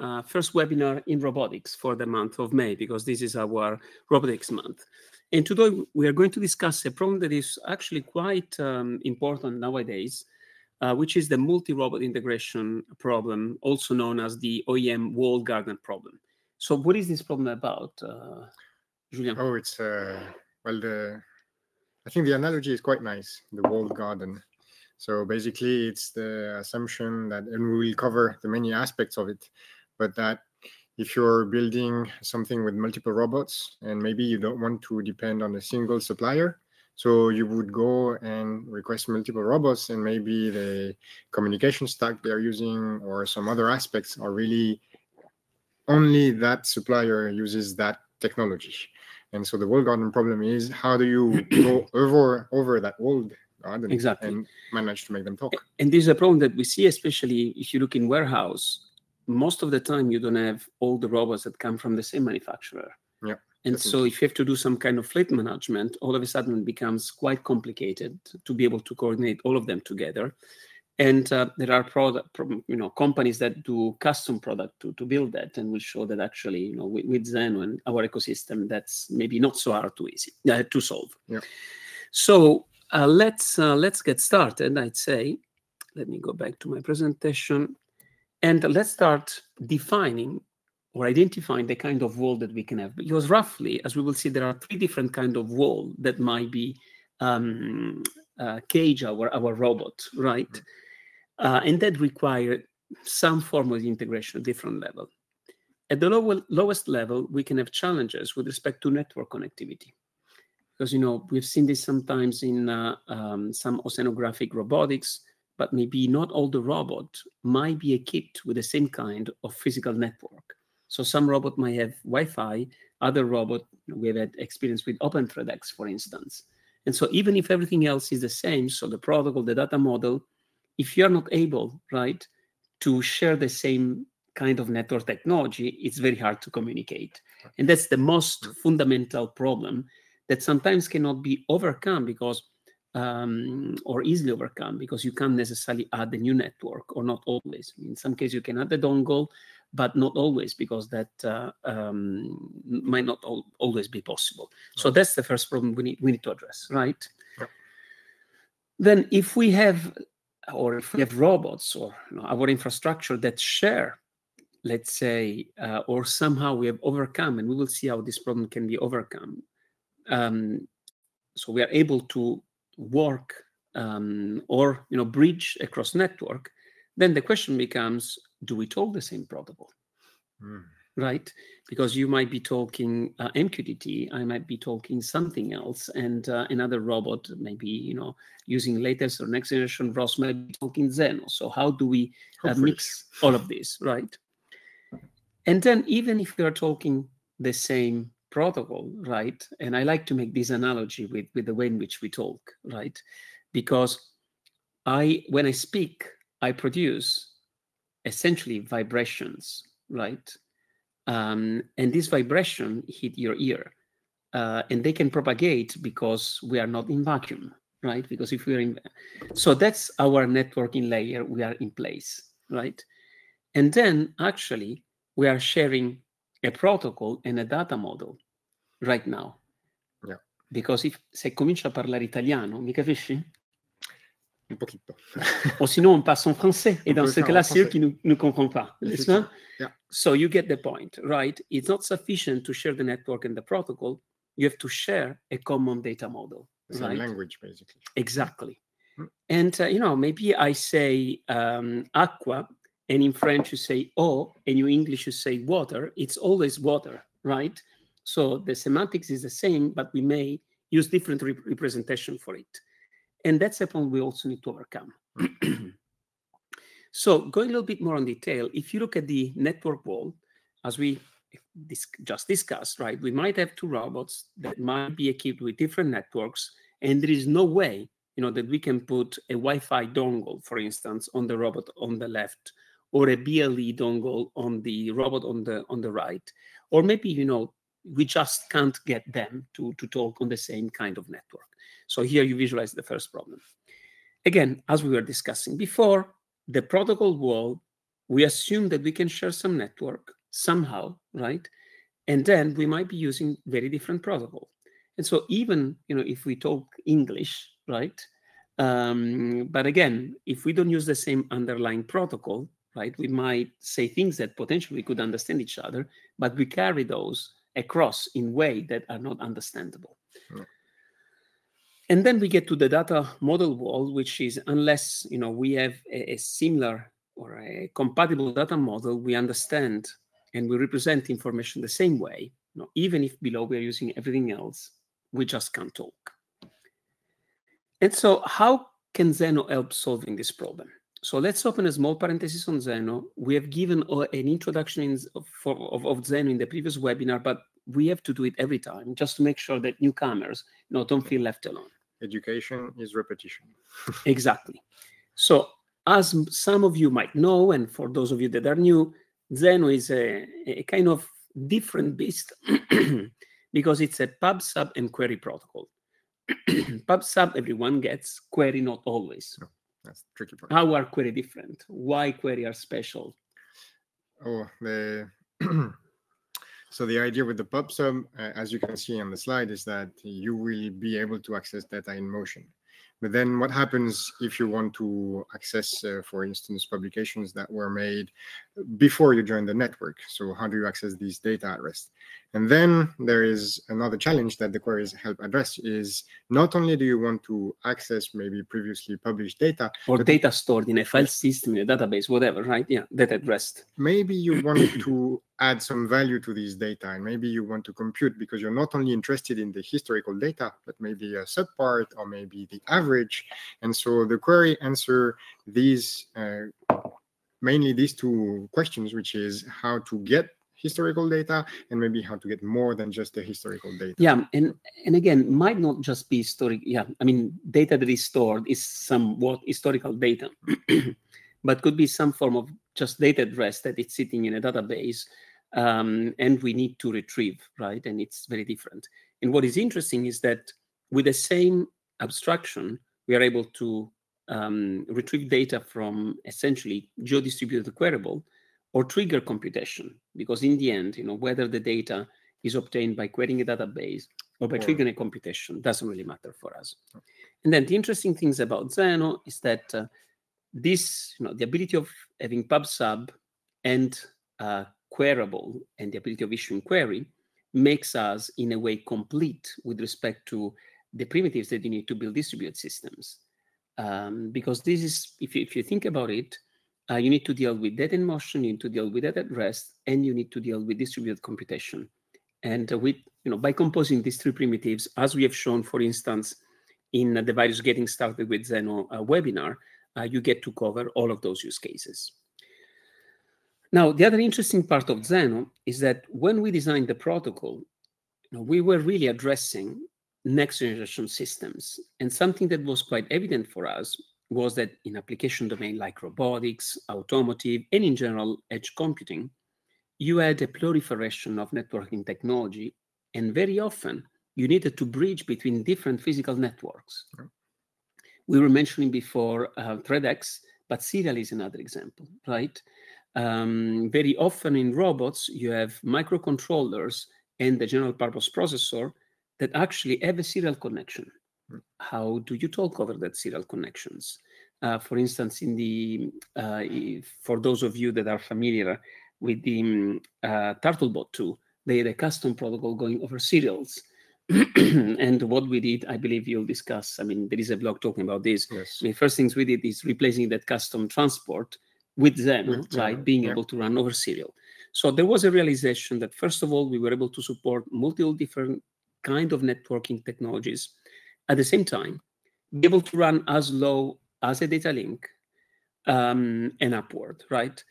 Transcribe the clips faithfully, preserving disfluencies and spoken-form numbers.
uh, first webinar in robotics for the month of May, because this is our robotics month. And today we are going to discuss a problem that is actually quite um, important nowadays, uh, which is the multi-robot integration problem, also known as the O E M walled garden problem. So what is this problem about, uh, Julien? Oh, it's, uh, well, the, I think the analogy is quite nice, the walled garden. So basically, it's the assumption that, and we will cover the many aspects of it, but that if you're building something with multiple robots and maybe you don't want to depend on a single supplier, so you would go and request multiple robots, and maybe the communication stack they're using or some other aspects are really only that supplier uses that technology. And so the walled garden problem is, how do you go over, over that walled garden, exactly, and manage to make them talk? And this is a problem that we see, especially if you look in warehouse. Most of the time, you don't have all the robots that come from the same manufacturer. Yeah, and definitely. So if you have to do some kind of fleet management, all of a sudden it becomes quite complicated to be able to coordinate all of them together. And uh, there are product, you know, companies that do custom product to, to build that, and we'll show that actually, you know, with, with Zenoh and our ecosystem, that's maybe not so hard to easy uh, to solve. Yeah. So. Uh, let's uh, let's get started, I'd say. Let me go back to my presentation. And let's start defining or identifying the kind of wall that we can have. Because roughly, as we will see, there are three different kinds of wall that might be um, uh, cage our, our robot, right? Mm-hmm. uh, and that require some form of integration at different level. At the low, lowest level, we can have challenges with respect to network connectivity. Because, you know, we've seen this sometimes in uh, um, some oceanographic robotics, but maybe not all the robots might be equipped with the same kind of physical network. So some robot might have Wi-Fi, other robot, you know, we have had experience with OpenThreadX, for instance. And so even if everything else is the same, so the protocol, the data model, if you're not able, right, to share the same kind of network technology, it's very hard to communicate. And that's the most fundamental problem that sometimes cannot be overcome because, um, or easily overcome, because you can't necessarily add a new network, or not always. In some cases, you can add the dongle, but not always, because that uh, um, might not al always be possible. Right. So that's the first problem we need, we need to address, right? Yeah. Then if we have, or if we have robots or, you know, our infrastructure that share, let's say, uh, or somehow we have overcome, and we will see how this problem can be overcome. Um, so we are able to work um, or, you know, bridge across network, then the question becomes, do we talk the same protocol, mm. right? Because you might be talking uh, M Q T T, I might be talking something else, and uh, another robot, maybe, you know, using latest or next generation R O S, might be talking Zenoh. So how do we uh, mix all of this, right? And then even if we are talking the same protocol, right? And I like to make this analogy with, with the way in which we talk, right? Because I, when I speak, I produce essentially vibrations, right? Um, and this vibration hit your ear, uh, and they can propagate because we are not in vacuum, right? Because if we're in, so that's our networking layer, we are in place, right? And then actually we are sharing a protocol and a data model right now. Yeah. Because if, se comincio a parlare italiano, mi capisci? Un pochito. Or sinon, on passe en français. Et dans ce cas-là, c'est eux qui ne nous, nous comprennent pas. Yeah. So you get the point, right? It's not sufficient to share the network and the protocol. You have to share a common data model. It's right? A language, basically. Exactly. Hmm. And, uh, you know, maybe I say um, acqua, and in French you say eau, and in English you say water. It's always water, right? So the semantics is the same, but we may use different rep representation for it. And that's a problem we also need to overcome. So going a little bit more in detail, if you look at the network wall, as we dis just discussed, right, we might have two robots that might be equipped with different networks, and there is no way, you know, that we can put a Wi-Fi dongle, for instance, on the robot on the left, or a B L E dongle on the robot on the on the right, or maybe, you know, we just can't get them to, to talk on the same kind of network. So here you visualize the first problem. Again, as we were discussing before, the protocol wall we assume that we can share some network somehow, right? And then we might be using very different protocol. And so even, you know, if we talk English, right? Um, but again, if we don't use the same underlying protocol, right, we might say things that potentially could understand each other, but we carry those across in ways that are not understandable. Sure. And then we get to the data model wall, which is unless, you know, we have a, a similar or a compatible data model, we understand and we represent information the same way. You know, even if below we are using everything else, we just can't talk. And so how can Zenoh help solving this problem? So let's open a small parenthesis on Zenoh. We have given an introduction in, for, of, of Zenoh in the previous webinar, but we have to do it every time just to make sure that newcomers you know, don't feel left alone. Education is repetition. Exactly. So as some of you might know, and for those of you that are new, Zenoh is a, a kind of different beast because it's a PubSub and query protocol. PubSub, everyone gets, query not always. No, that's a tricky part. How are query different? Why query are special? Oh, the so the idea with the PubSub, uh, as you can see on the slide, is that you will be able to access data in motion. But then what happens if you want to access, uh, for instance, publications that were made before you joined the network? So how do you access these data at rest? And then there is another challenge that the queries help address is not only do you want to access maybe previously published data. Or data stored in a file system, in a database, whatever, right? Yeah, that at rest. Maybe you want to add some value to these data, and maybe you want to compute because you're not only interested in the historical data, but maybe a subpart or maybe the average. And so the query answer these, uh, mainly these two questions, which is how to get historical data and maybe how to get more than just the historical data. Yeah, and and again, might not just be historic. Yeah, I mean, data that is stored is somewhat historical data, but could be some form of just data at rest that it's sitting in a database, um, and we need to retrieve, right? And it's very different. And what is interesting is that with the same abstraction, we are able to um, retrieve data from essentially geo-distributed queryable, or trigger computation, because in the end, you know, whether the data is obtained by querying a database or by triggering a computation doesn't really matter for us. Okay. And then the interesting things about Zenoh is that uh, this, you know, the ability of having PubSub and uh, queryable and the ability of issuing query makes us in a way complete with respect to the primitives that you need to build distributed systems. Um, because this is, if you, if you think about it, Uh, you need to deal with data in motion, you need to deal with data at rest, and you need to deal with distributed computation. And uh, with, you know, by composing these three primitives, as we have shown, for instance, in uh, the various Getting Started with Zenoh uh, webinar, uh, you get to cover all of those use cases. Now, the other interesting part of Zenoh is that when we designed the protocol, you know, we were really addressing next generation systems. And something that was quite evident for us was that in application domain like robotics, automotive, and in general edge computing, you had a proliferation of networking technology, and very often you needed to bridge between different physical networks. Sure. We were mentioning before uh, ThreadX, but serial is another example, right? Um, very often in robots, you have microcontrollers and the general purpose processor that actually have a serial connection. How do you talk over that serial connections? Uh, for instance, in the uh, for those of you that are familiar with the um, uh, TurtleBot two, they had a custom protocol going over serials. And what we did, I believe you'll discuss, I mean, there is a blog talking about this. Yes. The first things we did is replacing that custom transport with Zenoh, right, being yeah. able to run over serial. So there was a realization that, first of all, we were able to support multiple different kind of networking technologies. At the same time, be able to run as low as a data link um, and upward, right?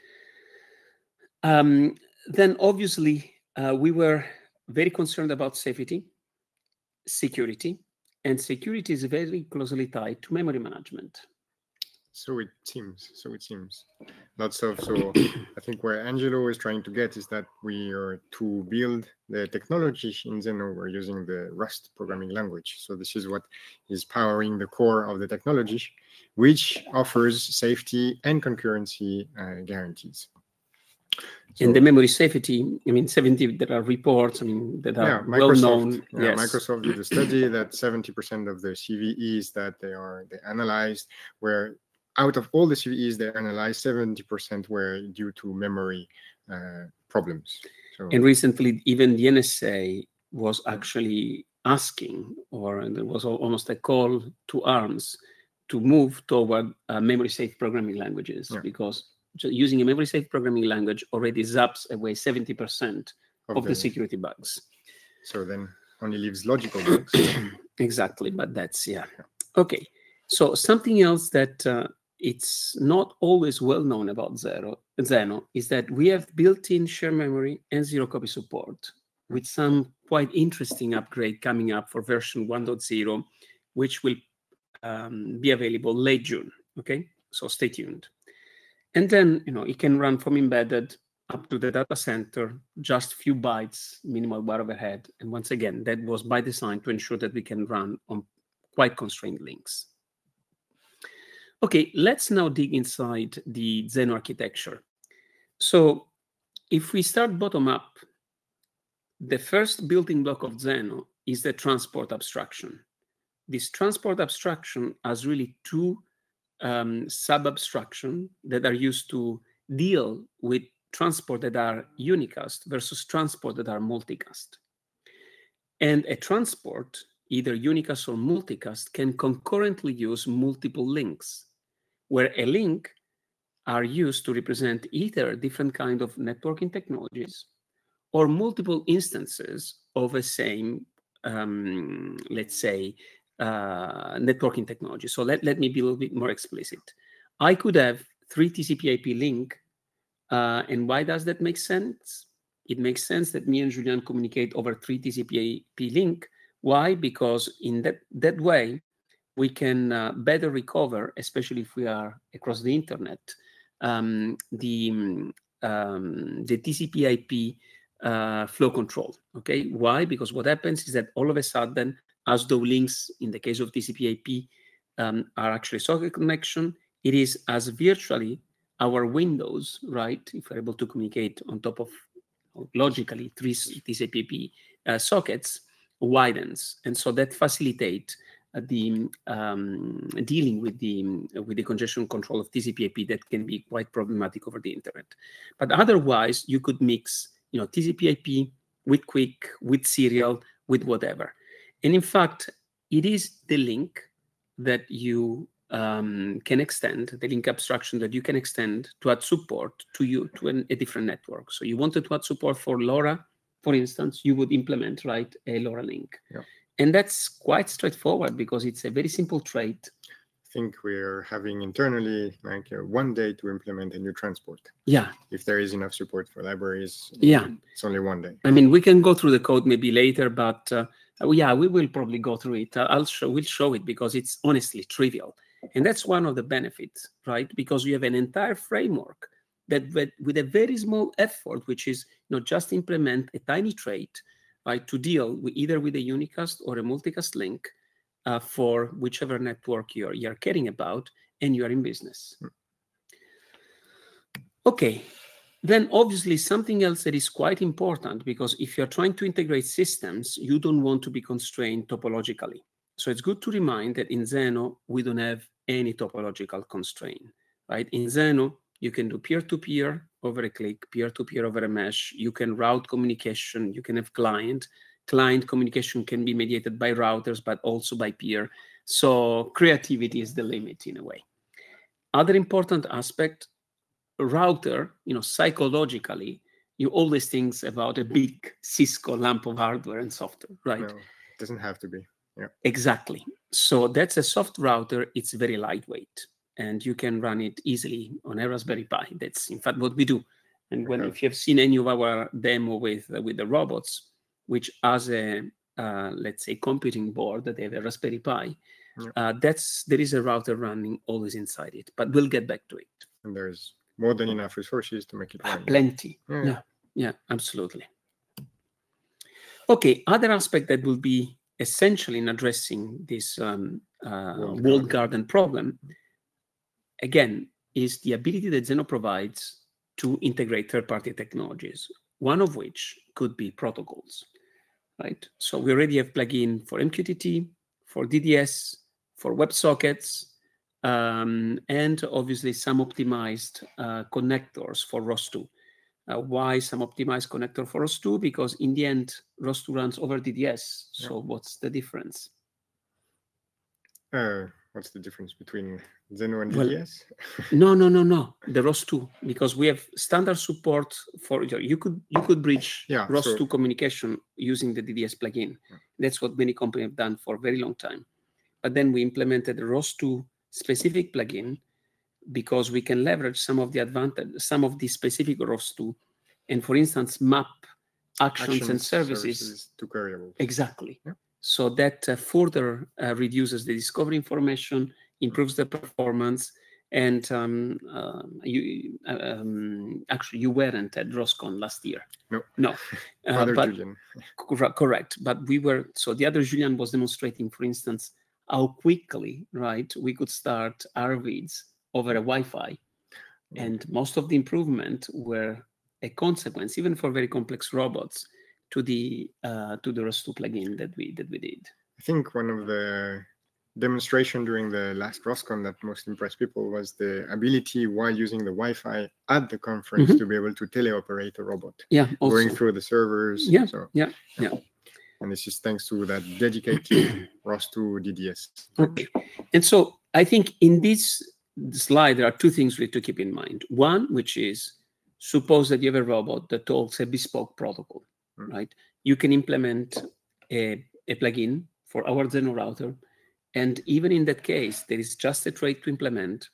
Um, then obviously, uh, we were very concerned about safety, security, and security is very closely tied to memory management. So it seems, so it seems. Lots of, so I think where Angelo is trying to get is that we are to build the technology in Zenoh, we're using the Rust programming language. So this is what is powering the core of the technology, which offers safety and concurrency uh, guarantees. So, and the memory safety, I mean, seventy, there are reports, I mean, that are yeah, well known. Yeah, yes. Microsoft did a study that seventy percent of the C V Es that they are they analyzed were, out of all the C V Es they analyzed, seventy percent were due to memory uh, problems. So, and recently, even the N S A was actually asking, or there was almost a call to arms to move toward uh, memory-safe programming languages, yeah. because using a memory-safe programming language already zaps away seventy percent of, of the security bugs. So then only leaves logical bugs. Exactly, but that's, yeah. yeah. Okay, so something else that uh, it's not always well known about Zenoh is that we have built-in shared memory and zero-copy support, with some quite interesting upgrade coming up for version one point zero, which will um, be available late June, okay? So stay tuned. And then, you know, it can run from embedded up to the data center, just few bytes, minimal bar overhead. And once again, that was by design to ensure that we can run on quite constrained links. Okay, let's now dig inside the Zenoh architecture. So if we start bottom up, the first building block of Zenoh is the transport abstraction. This transport abstraction has really two um, sub-abstraction that are used to deal with transport that are unicast versus transport that are multicast. And a transport, either unicast or multicast, can concurrently use multiple links, where a link are used to represent either different kind of networking technologies or multiple instances of a same, um, let's say, uh, networking technology. So let, let me be a little bit more explicit. I could have three T C P I P link, uh, and why does that make sense? It makes sense that me and Julien communicate over three T C P I P link. Why? Because in that, that way, we can uh, better recover, especially if we are across the internet, um, the, um, the T C P I P Uh, flow control. Okay, why? Because what happens is that all of a sudden, as though links, in the case of T C P I P, um, are actually socket connection, it is as virtually our windows, right? If we're able to communicate on top of, logically, three T C P I P uh, sockets, widens. And so that facilitates uh, the um, dealing with the, with the congestion control of T C P I P that can be quite problematic over the internet. But otherwise, you could mix, you know, T C P I P with Q U I C, with serial, with whatever. And in fact, it is the link that you um, can extend, the link abstraction that you can extend to add support to you to an, a different network. So you wanted to add support for LoRa, for instance, you would implement, right, a LoRa link. Yeah. And that's quite straightforward because it's a very simple trait. I think we're having internally like uh, one day to implement a new transport. Yeah. If there is enough support for libraries, yeah, it's only one day. I mean, we can go through the code maybe later, but uh, yeah, we will probably go through it. I'll show, we'll show it because it's honestly trivial. And that's one of the benefits, right? Because you have an entire framework that, that with a very small effort, which is not just implement a tiny trait, right, to deal with either with a unicast or a multicast link, Uh, for whichever network you're you're caring about, and you are in business. Okay, then obviously something else that is quite important, because if you're trying to integrate systems, you don't want to be constrained topologically. So it's good to remind that in Zenoh, we don't have any topological constraint, right? In Zenoh, you can do peer-to-peer over a click, peer-to-peer over a mesh, you can route communication, you can have client, client communication can be mediated by routers, but also by peer. So creativity is the limit in a way. Other important aspect, router, you know, psychologically, you always think about a big Cisco lump of hardware and software, right? No, it doesn't have to be. Yeah. Exactly. So that's a soft router. It's very lightweight, and you can run it easily on a Raspberry Pi. That's in fact what we do. And when, okay, if you have seen any of our demo with, uh, with the robots, which as a, uh, let's say, computing board that they have a Raspberry Pi, yeah. uh, that's, there is a router running always inside it, but we'll get back to it. And there's more than enough resources to make it run. Ah, plenty, yeah. yeah, yeah, absolutely. Okay, other aspect that will be essential in addressing this um, uh, world, world garden problem, again, is the ability that Zenoh provides to integrate third-party technologies, one of which could be protocols, right? So we already have plugin for M Q T T, for D D S, for WebSockets, um, and obviously some optimized uh, connectors for ROS two. Uh, why some optimized connector for ROS two? Because in the end, ROS two runs over D D S. So yeah. What's the difference? Uh, what's the difference between Zenoh and D D S? Well, no, no, no, no. The ROS two, because we have standard support for you could you could bridge yeah, ROS two so. communication using the D D S plugin. Yeah. That's what many companies have done for a very long time. But then we implemented the ROS two specific plugin, because we can leverage some of the advantage, some of the specific ROS two, and for instance, map actions, actions and services, services to variables. Exactly. Yeah. So that uh, further uh, reduces the discovery information, improves the performance, and um, uh, you um, actually you weren't at ROSCON last year. No, no. Uh, other but, Julien. Cor correct, but we were. So the other Julien was demonstrating, for instance, how quickly, right, we could start RViz over a Wi-Fi, and most of the improvement were a consequence, even for very complex robots, to the uh, to the ROS two plugin that we that we did. I think one of the demonstration during the last ROSCON that most impressed people was the ability, while using the Wi-Fi at the conference, mm-hmm. to be able to teleoperate a robot. Yeah, also. Going through the servers. Yeah, so, yeah, yeah. yeah. And this is thanks to that dedicated ROS two D D S. Okay, and so I think in this slide, there are two things we really to keep in mind. One, which is, suppose that you have a robot that talks a bespoke protocol, mm. right? You can implement a, a plugin for our Zenoh router. And even in that case, there is just a trait to implement.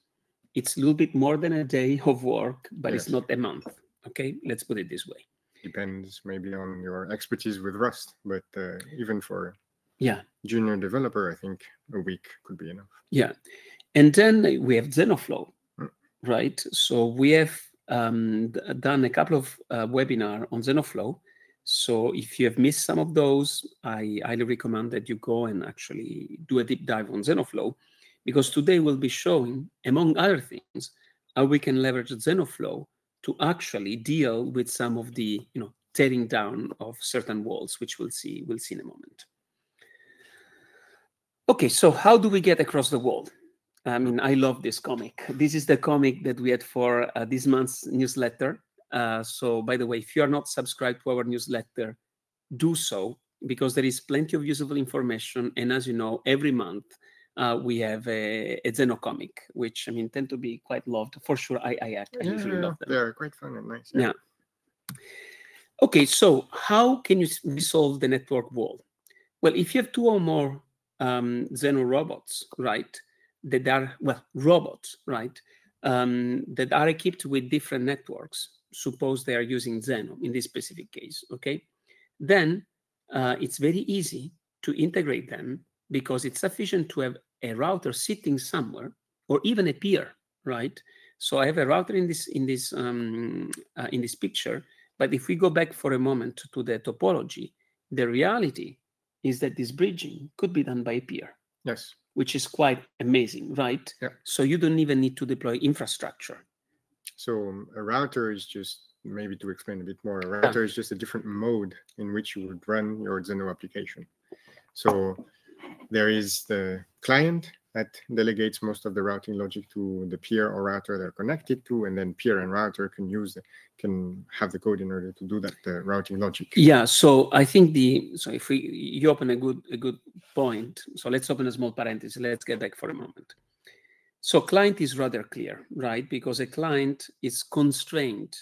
It's a little bit more than a day of work, but yes. it's not a month. Okay, let's put it this way. Depends maybe on your expertise with Rust, but uh, even for yeah junior developer, I think a week could be enough. Yeah. And then we have Zenoh-Flow, right? So we have um, done a couple of uh, webinars on Zenoh-Flow. So if you have missed some of those, I highly recommend that you go and actually do a deep dive on Zenoh-Flow, because today we'll be showing, among other things, how we can leverage Zenoh-Flow to actually deal with some of the, you know, tearing down of certain walls, which we'll see, we'll see in a moment. Okay, so how do we get across the wall? I mean, I love this comic. This is the comic that we had for uh, this month's newsletter. Uh, so, by the way, if you are not subscribed to our newsletter, do so, because there is plenty of useful information. And as you know, every month uh, we have a, a Zenoh comic, which, I mean, tend to be quite loved. For sure, I, I, I yeah, usually yeah, love them. They're quite fun and nice. Yeah. yeah. Okay, so how can you resolve the network wall? Well, if you have two or more um, Zenoh robots, right, that are, well, robots, right, um, that are equipped with different networks. Suppose they are using Zenoh in this specific case, okay? Then uh, it's very easy to integrate them, because it's sufficient to have a router sitting somewhere, or even a peer, right? So I have a router in this in this um, uh, in this picture, but if we go back for a moment to the topology, the reality is that this bridging could be done by a peer. Yes. Which is quite amazing, right? Yeah. So you don't even need to deploy infrastructure. So um, a router is just, maybe to explain a bit more, a router yeah. is just a different mode in which you would run your Zenoh application. So there is the client that delegates most of the routing logic to the peer or router they're connected to, and then peer and router can use the, can have the code in order to do that the routing logic. Yeah. So I think the so if we you open a good a good point. So let's open a small parenthesis. Let's get back for a moment. So client is rather clear, right? Because a client is constrained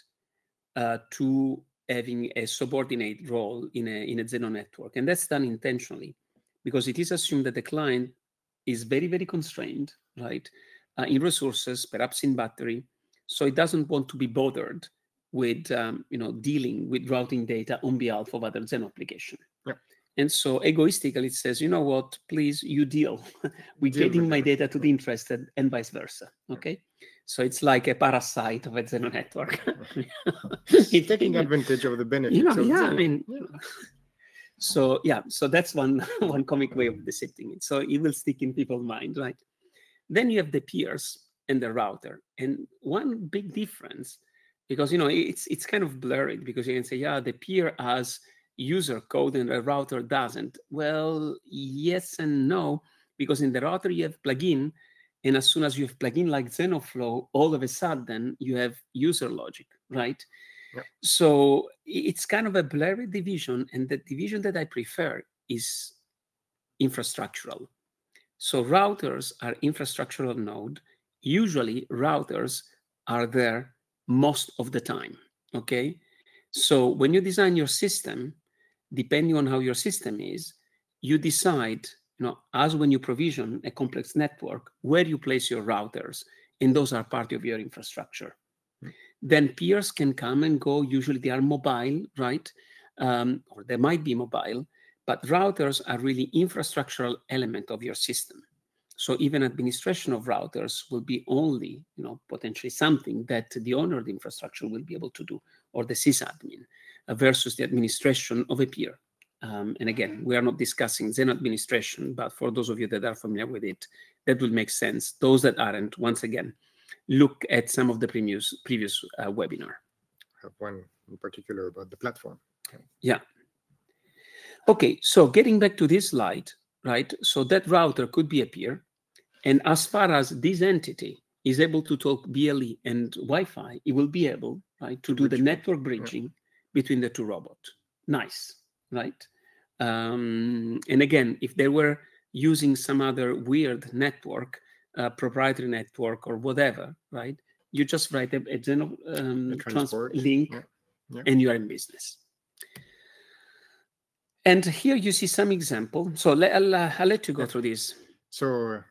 uh, to having a subordinate role in a in a Zenoh network, and that's done intentionally, because it is assumed that the client is very, very constrained, right, uh, in resources, perhaps in battery. So it doesn't want to be bothered with, um, you know, dealing with routing data on behalf of other Zenoh application. Yeah. And so egoistically, it says, you know what, please, you deal with deal getting with my it. data to the interested and vice versa, okay? Yeah. So it's like a parasite of a Zenoh network. It's taking advantage of the benefits. You know, of yeah, Zenoh. I mean, you know. So yeah, so that's one one comic way of dissecting it. So it will stick in people's mind, right? Then you have the peers and the router. And one big difference because, you know, it's it's kind of blurred, because you can say, yeah, the peer has user code and a router doesn't. Well, yes and no, because in the router you have plugin, and as soon as you have plugin like Zenoh-Flow, all of a sudden you have user logic, right? Yep. So it's kind of a blurry division, and the division that I prefer is infrastructural. So routers are infrastructural node. Usually routers are there most of the time, okay? So when you design your system, depending on how your system is, you decide, you know, as when you provision a complex network, where you place your routers, and those are part of your infrastructure. Right. Then peers can come and go. Usually they are mobile, right? Um, or they might be mobile, but routers are really infrastructural element of your system. So even administration of routers will be only, you know, potentially something that the owner of the infrastructure will be able to do, or the sysadmin, uh, versus the administration of a peer. Um, and again, we are not discussing Zenoh administration, but for those of you that are familiar with it, that will make sense. Those that aren't, once again, look at some of the previous, previous uh, webinar. I have one in particular about the platform. Okay. Yeah. Okay, so getting back to this slide, right? So that router could be a peer. And as far as this entity is able to talk B L E and Wi-Fi, it will be able, right, to do the network bridging between the two robots. Nice, right? Um, and again, if they were using some other weird network, uh, proprietary network or whatever, right, you just write a, a Zenoh um, transport link, yeah. Yeah. And you are in business. And here you see some example. So let, I'll, uh, I'll let you go, yeah, through this. So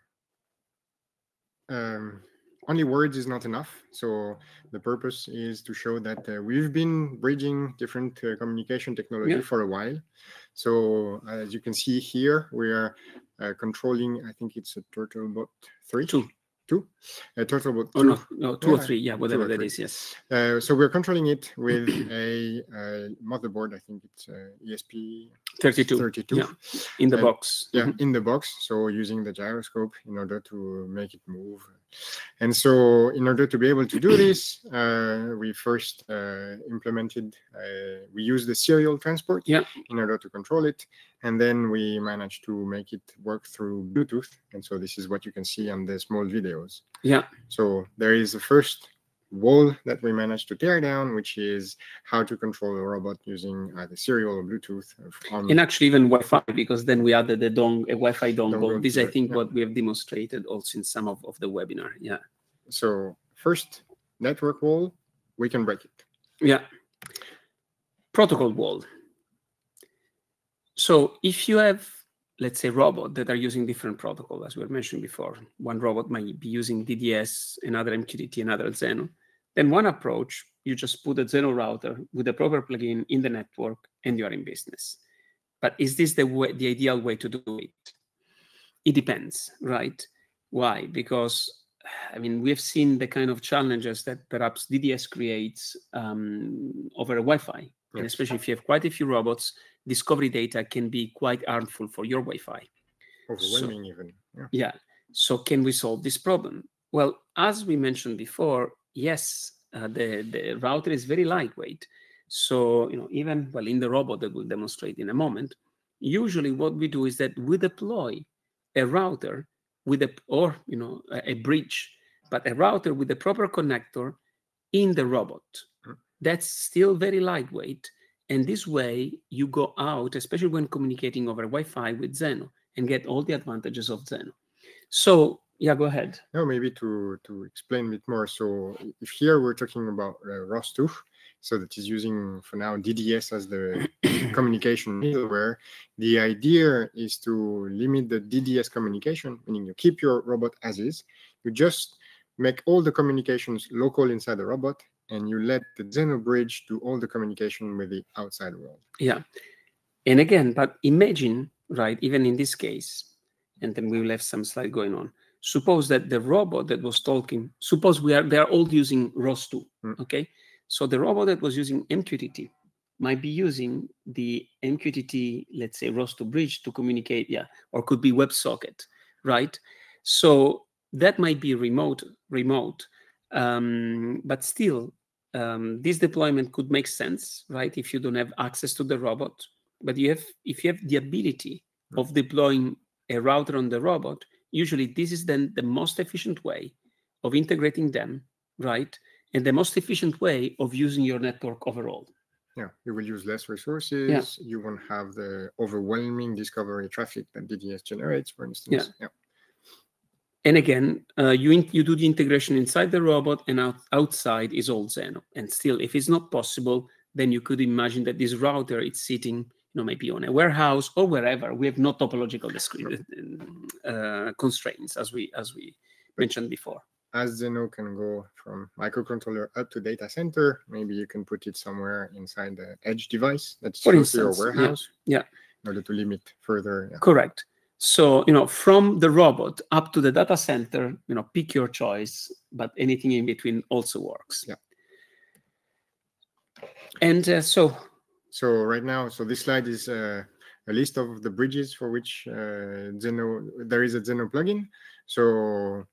um, only words is not enough. So the purpose is to show that uh, we've been bridging different uh, communication technology, yeah, for a while. So uh, as you can see here, we are uh, controlling, I think it's a TurtleBot three. Two. Two? Uh, TurtleBot oh, two. No, no, two, yeah, or three, yeah, whatever that three. is, yes. Uh, so we're controlling it with a, a motherboard, I think it's uh, E S P thirty-two, yeah, in the uh, box. Yeah, mm-hmm. in the box, so using the gyroscope in order to make it move. And so in order to be able to do this, uh, we first uh, implemented, uh, we used the serial transport, yeah, in order to control it. And then we managed to make it work through Bluetooth. And so this is what you can see on the small videos. Yeah. So there is the first wall that we managed to tear down, which is how to control a robot using either serial or Bluetooth. Or and actually even Wi-Fi, because then we added a, dong, a Wi-Fi dongle. This, I think, yeah, what we have demonstrated also in some of, of the webinar. Yeah. So first, network wall, we can break it. Yeah. Protocol wall. So if you have, let's say, robots that are using different protocol, as we were mentioning before, one robot might be using D D S, another M Q T T, another Zenoh. Then one approach, you just put a Zenoh router with a proper plugin in the network, and you are in business. But is this the way, the ideal way to do it? It depends, right? Why? Because, I mean, we have seen the kind of challenges that perhaps D D S creates um, over a Wi-Fi. Right. And especially if you have quite a few robots, discovery data can be quite harmful for your Wi-Fi. Overwhelming, so, even. Yeah. Yeah. So can we solve this problem? Well, as we mentioned before, yes, uh, the, the router is very lightweight. So, you know, even, well, in the robot that we'll demonstrate in a moment, usually what we do is that we deploy a router with a, or, you know, a, a bridge, but a router with a proper connector in the robot. That's still very lightweight. And this way you go out, especially when communicating over Wi-Fi with Zenoh, and get all the advantages of Zenoh. So, yeah, go ahead. No, maybe to, to explain a bit more. So if here we're talking about uh, ROS two, so that is using for now D D S as the communication middleware, the idea is to limit the D D S communication, meaning you keep your robot as is, you just make all the communications local inside the robot, and you let the Zenoh bridge do all the communication with the outside world. Yeah. And again, but imagine, right, even in this case, and then we will have some slide going on. Suppose that the robot that was talking, suppose we are, they are all using ROS two, mm. okay? So the robot that was using M Q T T might be using the M Q T T, let's say, ROS two bridge to communicate, yeah, or could be WebSocket, right? So that might be remote, remote, um, but still, um, this deployment could make sense, right? If you don't have access to the robot, but you have, if you have the ability of deploying a router on the robot, usually this is then the most efficient way of integrating them, right? And the most efficient way of using your network overall. Yeah, you will use less resources. Yeah. You won't have the overwhelming discovery traffic that D D S generates, for instance. Yeah. Yeah. And again, uh, you in, you do the integration inside the robot, and out, outside is all Zenoh. And still, if it's not possible, then you could imagine that this router is sitting, you know, maybe on a warehouse or wherever. We have no topological uh, constraints, as we as we but mentioned before. As Zenoh can go from microcontroller up to data center, maybe you can put it somewhere inside the edge device that's for instance, your warehouse. Yeah, yeah. In order to limit further. Yeah. Correct. So, you know, from the robot up to the data center, you know, pick your choice, but anything in between also works. Yeah. And uh, so. So right now, so this slide is uh, a list of the bridges for which uh, Zenoh, there is a Zenoh plugin. So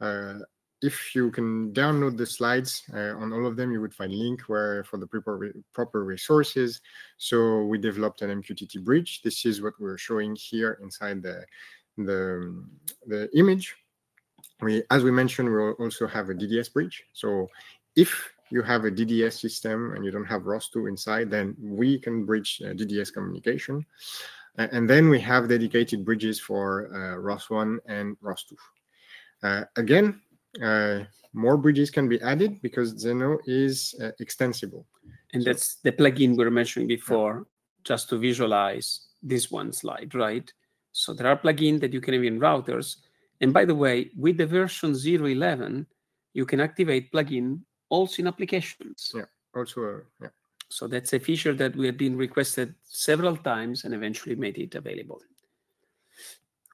uh, if you can download the slides uh, on all of them, you would find link where for the proper, proper resources. So we developed an M Q T T bridge. This is what we're showing here inside the, the, the image. We, as we mentioned, we also have a D D S bridge. So if you have a D D S system and you don't have ROS two inside, then we can bridge uh, D D S communication. Uh, and then we have dedicated bridges for uh, ROS one and ROS two. Uh, again, uh, more bridges can be added because Zenoh is uh, extensible. And so, that's the plugin we were mentioning before, just to visualize this one slide, right? So there are plugins that you can have in routers. And by the way, with the version zero point eleven, you can activate plugin also in applications. Yeah, also, uh, yeah. So that's a feature that we have been requested several times and eventually made it available.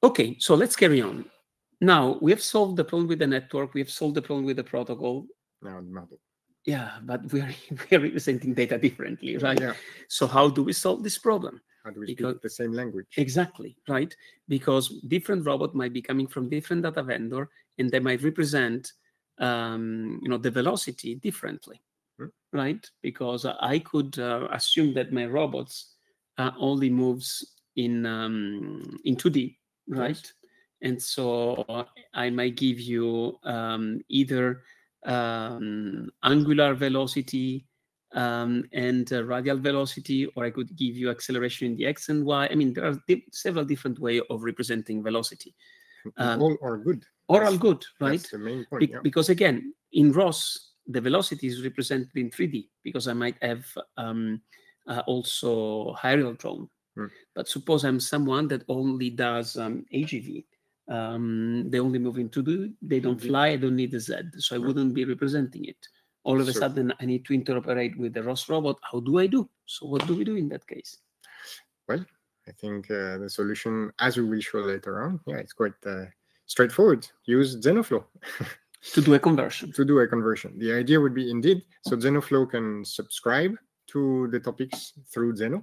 Okay, so let's carry on. Now, we have solved the problem with the network. We have solved the problem with the protocol. No, no. Yeah, but we are, we are representing data differently, right? Yeah. So how do we solve this problem? How do we because, speak the same language? Exactly, right? Because different robots might be coming from different data vendor, and they might represent Um, you know, the velocity differently, sure. Right? Because I could uh, assume that my robots uh, only moves in um, in two D, right? Yes. And so I might give you um, either um, angular velocity um, and uh, radial velocity, or I could give you acceleration in the X and Y. I mean, there are di several different ways of representing velocity. Um, all are good. Or all good, right? That's the main point, Be yeah. Because again, in ROS, the velocity is represented in three D because I might have um, uh, also aerial drone. Hmm. But suppose I'm someone that only does um, A G V. Um, they only move in two D. They don't fly. I don't need a Z. So I hmm. wouldn't be representing it. All of a so, sudden, I need to interoperate with the ROS robot. How do I do? So what do we do in that case? Well, I think uh, the solution, as we will show later on, yeah, it's quite... Uh, straightforward, use Zenoh-Flow. To do a conversion. To do a conversion. The idea would be indeed, so Zenoh-Flow can subscribe to the topics through Zenoh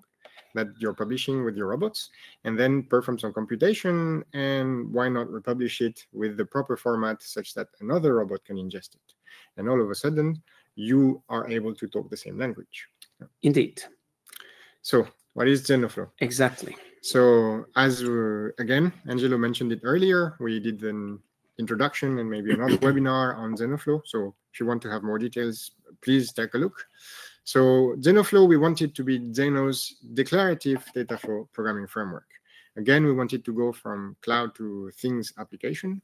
that you're publishing with your robots, and then perform some computation, and why not republish it with the proper format such that another robot can ingest it. And all of a sudden, you are able to talk the same language. Indeed. So what is Zenoh-Flow? Exactly. So as, uh, again, Angelo mentioned it earlier, we did an introduction and maybe another webinar on Zenoh-Flow. So if you want to have more details, please take a look. So Zenoh-Flow, we wanted to be Zenoh's declarative data flow programming framework. Again, we wanted to go from cloud to things application.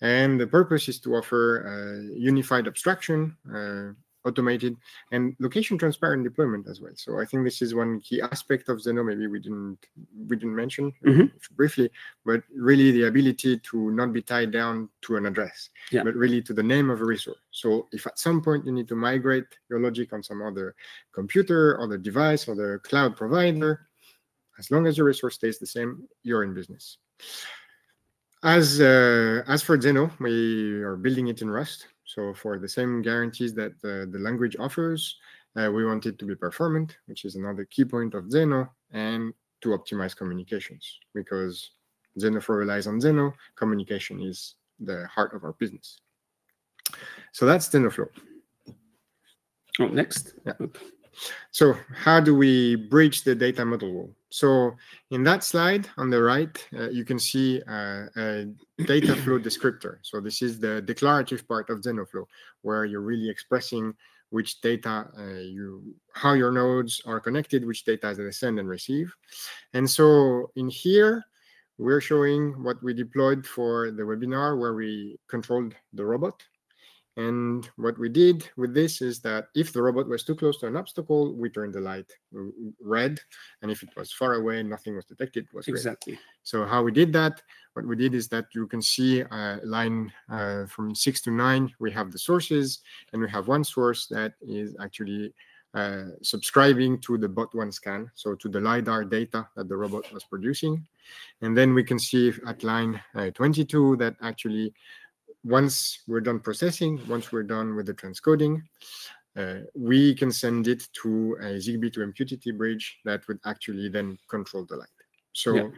And the purpose is to offer uh, unified abstraction, uh, automated and location transparent deployment as well. So I think this is one key aspect of Zenoh. Maybe we didn't we didn't mention mm-hmm. briefly, but really the ability to not be tied down to an address, yeah. but really to the name of a resource. So if at some point you need to migrate your logic on some other computer, other device, other cloud provider, as long as your resource stays the same, you're in business. As uh, as for Zenoh, we are building it in Rust. So for the same guarantees that uh, the language offers, uh, we want it to be performant, which is another key point of Zenoh, and to optimize communications, because Zenoh relies on Zenoh. Communication is the heart of our business. So that's Zenoh-Flow. Oh, next. Yeah. So how do we bridge the data model wall? So in that slide on the right, uh, you can see uh, a data flow descriptor. So this is the declarative part of Zenoh-Flow, where you're really expressing which data uh, you, how your nodes are connected, which data they send and receive. And so in here, we're showing what we deployed for the webinar where we controlled the robot. And what we did with this is that if the robot was too close to an obstacle, we turned the light red. And if it was far away, nothing was detected, it was green. Exactly. So how we did that, what we did is that you can see uh, line uh, from six to nine, we have the sources. And we have one source that is actually uh, subscribing to the bot one scan, so to the LiDAR data that the robot was producing. And then we can see at line uh, twenty-two that actually, once we're done processing, once we're done with the transcoding, uh, we can send it to a ZigBee to M Q T T bridge that would actually then control the light. So yeah.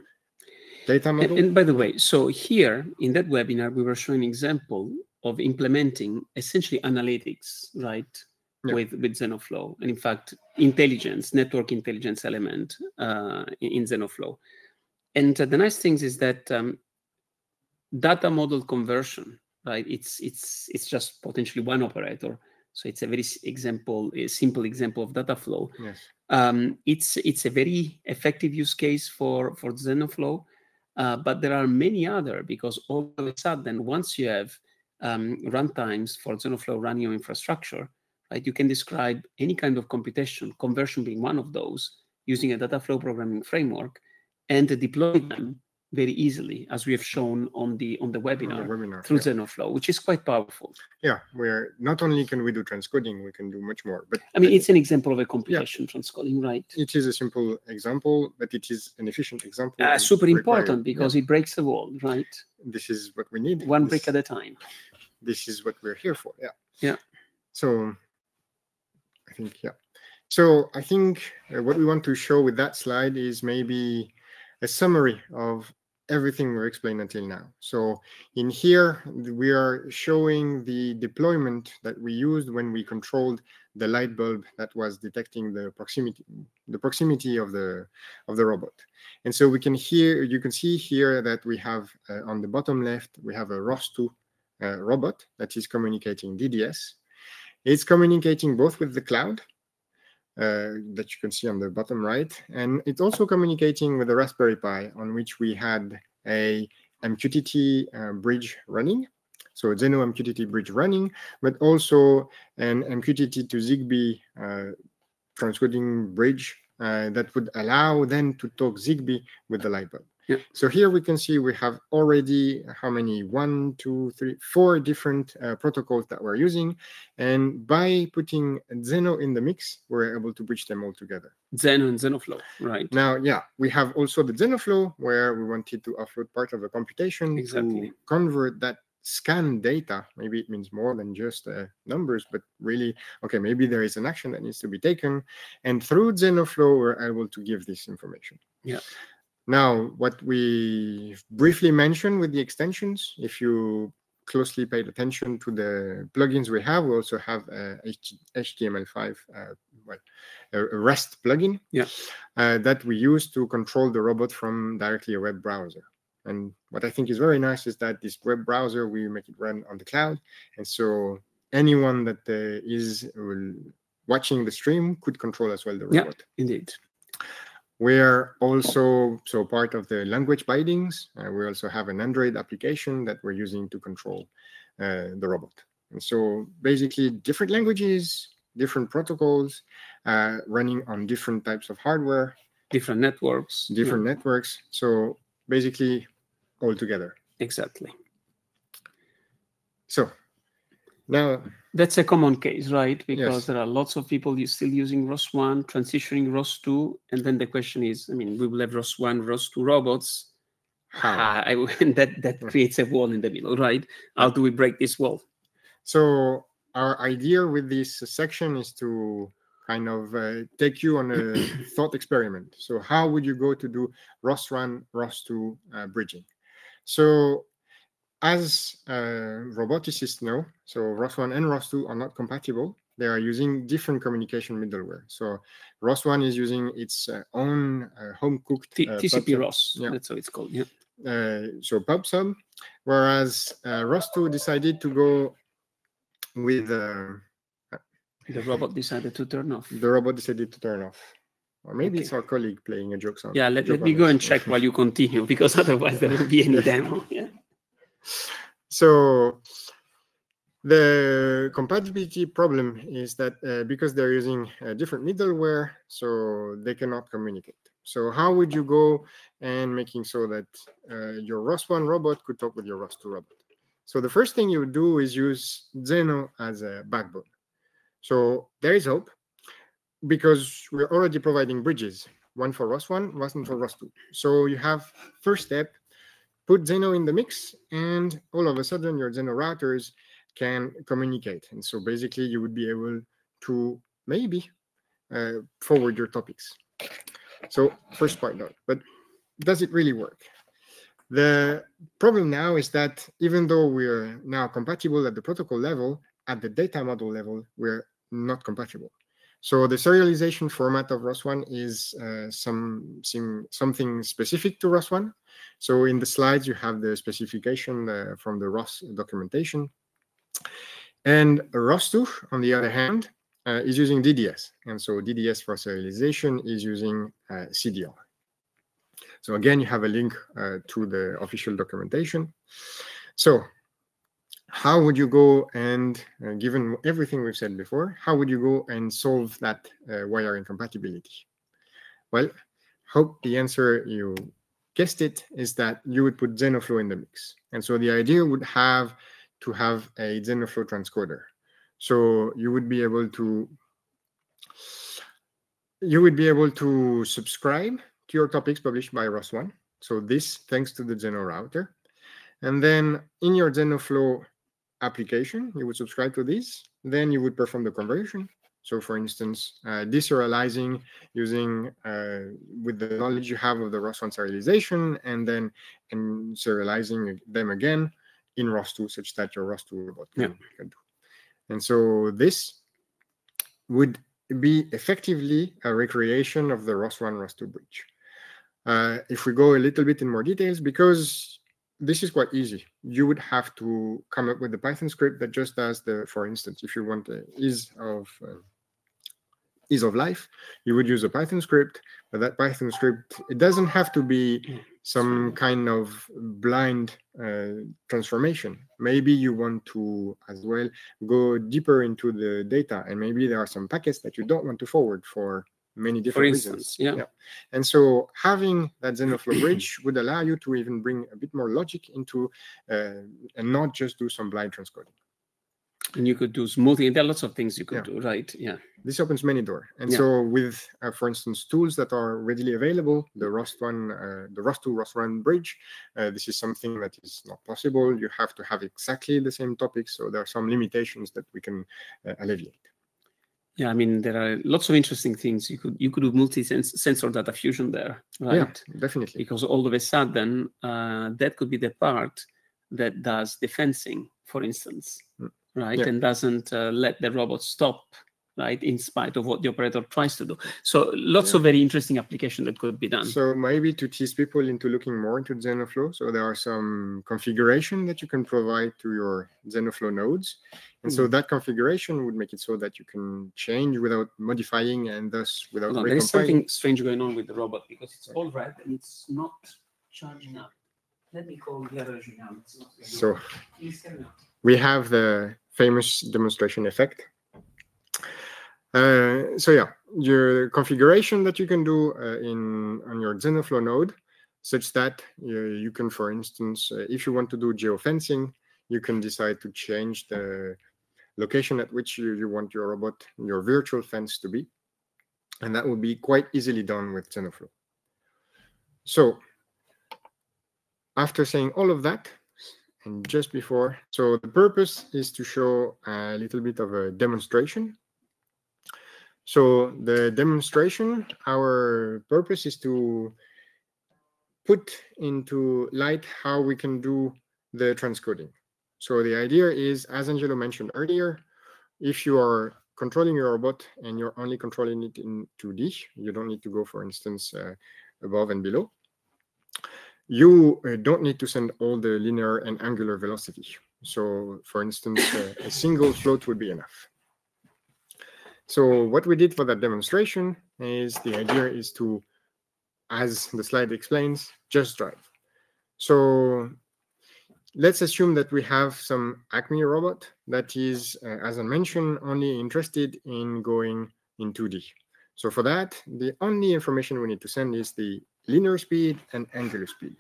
Data model. And, and by the way, so here in that webinar, we were showing an example of implementing essentially analytics, right? Yeah. With, with Zenoh-Flow. And in fact, intelligence, network intelligence element uh, in Zenoh-Flow. And uh, the nice thing is that um, data model conversion, right? It's it's it's just potentially one operator, so it's a very example, a simple example of data flow. Yes. Um, it's it's a very effective use case for for Zenoh-Flow, uh, but there are many other because all of a sudden once you have um, runtimes for Zenoh-Flow running your infrastructure, right? You can describe any kind of computation, conversion being one of those, using a data flow programming framework, and deploy them very easily, as we have shown on the on the webinar, on the webinar through yeah. Zenoh-Flow, which is quite powerful. Yeah, where not only can we do transcoding, we can do much more. But I mean, it's an example of a computation yeah. transcoding, right? It is a simple example, but it is an efficient example. Uh, super required. important because yeah. it breaks the wall, right? This is what we need. One this, brick at a time. This is what we're here for. Yeah. Yeah. So, I think yeah. So I think uh, what we want to show with that slide is maybe a summary of everything we've explained until now. So in here, we are showing the deployment that we used when we controlled the light bulb that was detecting the proximity, the proximity of the of the robot. And so we can hear, you can see here that we have uh, on the bottom left, we have a R O S two uh, robot that is communicating D D S. It's communicating both with the cloud, Uh, that you can see on the bottom right. And it's also communicating with the Raspberry Pi, on which we had a M Q T T uh, bridge running. So Zenoh M Q T T bridge running, but also an M Q T T to ZigBee uh, transcoding bridge uh, that would allow then to talk ZigBee with the light bulb. Yeah. So here we can see we have already how many, one, two, three, four different uh, protocols that we're using. And by putting Zenoh in the mix, we're able to bridge them all together. Zenoh and Zenoh-Flow, right. Now, yeah, we have also the Zenoh-Flow where we wanted to offload part of the computation exactly. to convert that scan data. Maybe it means more than just uh, numbers, but really, okay, maybe there is an action that needs to be taken. And through Zenoh-Flow, we're able to give this information. Yeah. Now, what we briefly mentioned with the extensions, if you closely paid attention to the plugins we have, we also have a H T M L five, uh, well, a REST plugin yeah. uh, that we use to control the robot from directly a web browser. And what I think is very nice is that this web browser, we make it run on the cloud. And so anyone that uh, is watching the stream could control as well the robot. Yeah, indeed. We're also, so part of the language bindings, uh, we also have an Android application that we're using to control uh, the robot. And so basically different languages, different protocols, uh, running on different types of hardware. Different networks. Different yeah. networks. So basically all together. Exactly. So now, that's a common case, right? Because yes. there are lots of people you still using R O S one, transitioning R O S two, and then the question is, I mean, we will have R O S one, R O S two robots. How? Ah, and that that creates a wall in the middle, right? How do we break this wall? So our idea with this section is to kind of uh, take you on a thought experiment. So how would you go to do R O S one, R O S two uh, bridging? So as uh, roboticists know, so R O S one and R O S two are not compatible. they are using different communication middleware. So ROS one is using its uh, own uh, home-cooked uh, T C P ROS. Yeah. That's how it's called. Yeah. Uh, so PubSub, whereas uh, ROS two decided to go with uh, the robot decided to turn off. The robot decided to turn off. Or maybe okay. It's our colleague playing a joke sound. Yeah, let, let me go and check while you continue, because otherwise there won't be any demo. Yeah. So the compatibility problem is that uh, because they're using uh, different middleware, so they cannot communicate. So how would you go and making so that uh, your ROS one robot could talk with your ROS two robot? So the first thing you would do is use Zenoh as a backbone. So there is hope, because we're already providing bridges, one for ROS one, one for ROS two. So you have first step, put Zenoh in the mix, and all of a sudden your Zenoh routers can communicate. And so basically you would be able to maybe uh, forward your topics. So first part done, but does it really work? The problem now is that even though we're now compatible at the protocol level, at the data model level, we're not compatible. So the serialization format of ROS one is uh, some, some, something specific to ROS one. So in the slides, you have the specification uh, from the ROS documentation. And ROS two, on the other hand, uh, is using D D S. And so D D S for serialization is using uh, C D R. So again, you have a link uh, to the official documentation. So how would you go and, uh, given everything we've said before, how would you go and solve that uh, wire incompatibility? Well, hope the answer, you guessed it, is that you would put Zenoh-Flow in the mix. And so the idea would have to have a Zenoh-Flow transcoder. So you would be able to, you would be able to subscribe to your topics published by ROS one. So this, thanks to the Zenoh router. And then in your Zenoh-Flow application, you would subscribe to these. Then you would perform the conversion. So for instance, uh, deserializing using uh, with the knowledge you have of the ROS one serialization, and then and serializing them again in ROS two, such that your ROS two robot can, yeah. can do. And so this would be effectively a recreation of the ROS one ROS two bridge. Uh, if we go a little bit in more details, because this is quite easy. You would have to come up with a Python script that just does the, for instance, if you want the ease of uh, ease of life, you would use a Python script. But that Python script, it doesn't have to be some kind of blind uh, transformation. Maybe you want to as well go deeper into the data, and maybe there are some packets that you don't want to forward for many different for instance, reasons. Yeah. yeah. And so having that Zenoh-Flow bridge would allow you to even bring a bit more logic into uh, and not just do some blind transcoding. And you could do smoothing. There are lots of things you could yeah. do, right? Yeah. This opens many doors. And yeah. so with, uh, for instance, tools that are readily available, the ROS one, uh, the ROS two, ROS one bridge, uh, this is something that is not possible. You have to have exactly the same topic. So there are some limitations that we can uh, alleviate. Yeah, I mean, there are lots of interesting things. You could you could do multi-sensor data fusion there, right? Yeah, definitely. Because all of a sudden, uh, that could be the part that does the fencing, for instance, right? Yeah. And doesn't uh, let the robot stop, right? In spite of what the operator tries to do. So lots yeah. of very interesting applications that could be done. So maybe to tease people into looking more into Zenoh-Flow. So there are some configuration that you can provide to your Zenoh-Flow nodes. And so that configuration would make it so that you can change without modifying, and thus without no, There is something strange going on with the robot, because it's all red and it's not charging up. Let me call the other now. It's not so we have the famous demonstration effect. Uh, so yeah, your configuration that you can do uh, in on your Zenoh-Flow node, such that you, you can, for instance, uh, if you want to do geofencing, you can decide to change the location at which you, you want your robot, your virtual fence to be. And that will be quite easily done with Zenoh-Flow. So after saying all of that, and just before, so the purpose is to show a little bit of a demonstration. So the demonstration, our purpose is to put into light how we can do the transcoding. So the idea is, as Angelo mentioned earlier, if you are controlling your robot and you're only controlling it in two D. You don't need to go, for instance, uh, above and below. You uh, don't need to send all the linear and angular velocity. So, for instance, uh, a single float would be enough. So what we did for that demonstration is the idea is to, as the slide explains, just drive. So let's assume that we have some Acme robot that is, uh, as I mentioned, only interested in going in two D. So for that, the only information we need to send is the linear speed and angular speed.